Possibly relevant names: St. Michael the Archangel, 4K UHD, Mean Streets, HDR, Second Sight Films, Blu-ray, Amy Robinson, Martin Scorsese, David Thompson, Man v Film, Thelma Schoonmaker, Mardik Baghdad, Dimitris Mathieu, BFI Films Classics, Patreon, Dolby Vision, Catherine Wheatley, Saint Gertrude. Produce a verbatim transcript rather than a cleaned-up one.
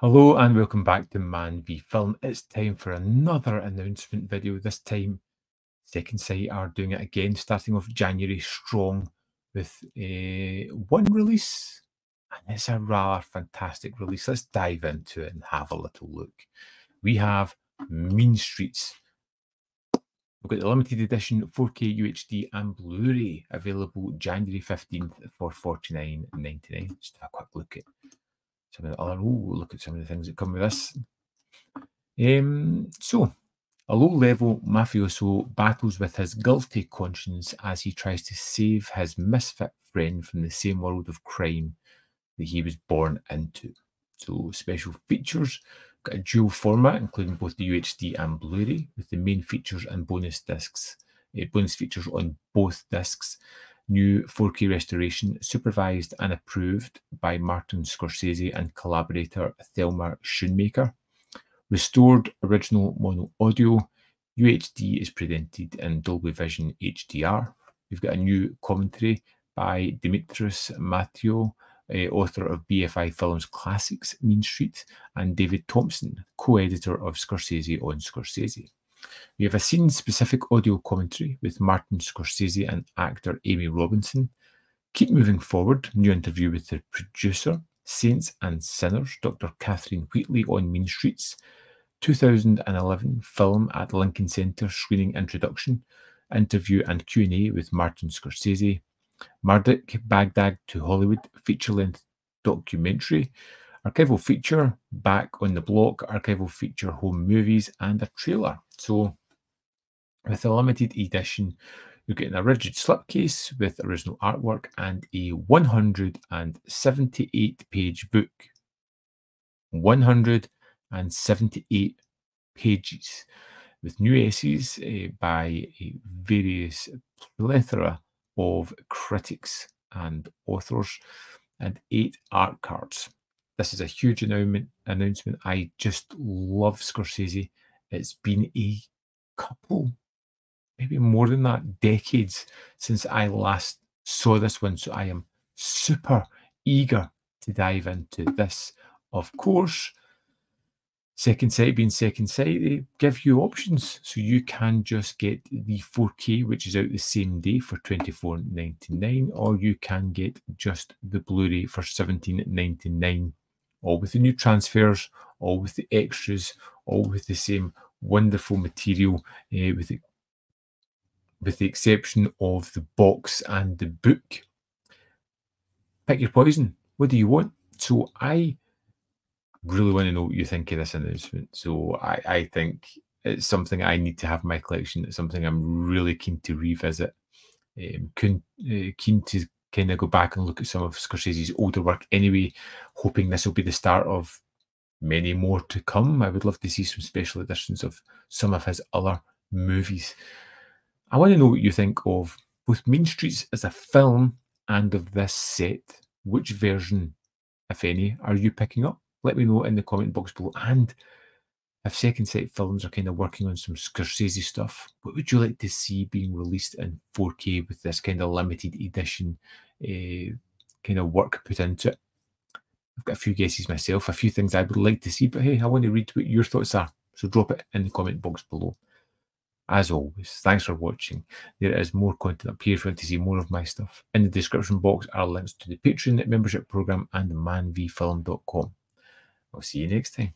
Hello and welcome back to Man v Film. It's time for another announcement video. This time, Second Sight are doing it again, starting off January strong with uh, one release. And it's a rather fantastic release. Let's dive into it and have a little look. We have Mean Streets. We've got the limited edition four K U H D and Blu-ray available January fifteenth for forty-nine ninety-nine. Just have a quick look at some of the other, oh, look at some of the things that come with this. Um, so, a low-level mafioso battles with his guilty conscience as he tries to save his misfit friend from the same world of crime that he was born into. So, special features, got a dual format including both the U H D and Blu-ray, with the main features and bonus discs, uh, bonus features on both discs. New four K restoration, supervised and approved by Martin Scorsese and collaborator Thelma Schoonmaker. Restored original mono audio. U H D is presented in Dolby Vision H D R. We've got a new commentary by Dimitris Mathieu, uh, author of B F I Films Classics, Mean Streets, and David Thompson, co-editor of Scorsese on Scorsese. We have a scene-specific audio commentary with Martin Scorsese and actor Amy Robinson. Keep Moving Forward, new interview with the producer. Saints and Sinners, Doctor Catherine Wheatley on Mean Streets. two thousand eleven film at Lincoln Center, screening introduction. Interview and Q and A with Martin Scorsese. Mardik Baghdad to Hollywood, feature-length documentary. Archival feature, Back on the Block, archival feature, home movies, and a trailer. So, with a limited edition, you're getting a rigid slipcase with original artwork and a one hundred seventy-eight page book. one hundred seventy-eight pages with new essays uh, by a various plethora of critics and authors, and eight art cards. This is a huge announcement. announcement. I just love Scorsese. It's been a couple, maybe more than that, decades since I last saw this one. So I am super eager to dive into this. Of course, Second Sight being Second Sight, they give you options. So you can just get the four K, which is out the same day for twenty-four ninety-nine, or you can get just the Blu-ray for seventeen ninety-nine. All with the new transfers, all with the extras, all with the same wonderful material, uh, with, the, with the exception of the box and the book. Pick your poison. What do you want? So I really want to know what you think of this announcement. So I, I think it's something I need to have in my collection. It's something I'm really keen to revisit. Um, keen, uh, keen to kind of go back and look at some of Scorsese's older work anyway, hoping this will be the start of many more to come. I would love to see some special editions of some of his other movies. I want to know what you think of both Mean Streets as a film and of this set. Which version, if any, are you picking up? Let me know in the comment box below. And if Second Sight Films are kind of working on some Scorsese stuff, what would you like to see being released in four K with this kind of limited edition uh, kind of work put into it? I've got a few guesses myself, a few things I would like to see, but hey, I want to read what your thoughts are, so drop it in the comment box below. As always, thanks for watching. There is more content up here if you want to see more of my stuff. In the description box are links to the Patreon membership program and man v film dot com. I'll see you next time.